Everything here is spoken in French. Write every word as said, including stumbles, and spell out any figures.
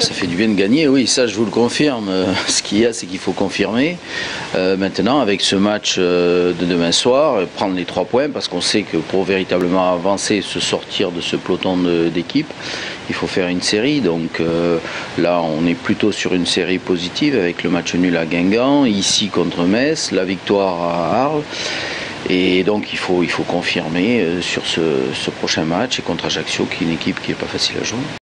Ça fait du bien de gagner, oui, ça je vous le confirme. Ce qu'il y a, c'est qu'il faut confirmer. Euh, maintenant, avec ce match euh, de demain soir, prendre les trois points, parce qu'on sait que pour véritablement avancer et se sortir de ce peloton d'équipe, il faut faire une série. Donc euh, là, on est plutôt sur une série positive avec le match nul à Guingamp, ici contre Metz, la victoire à Arles. Et donc il faut, il faut confirmer sur ce, ce prochain match et contre Ajaccio, qui est une équipe qui n'est pas facile à jouer.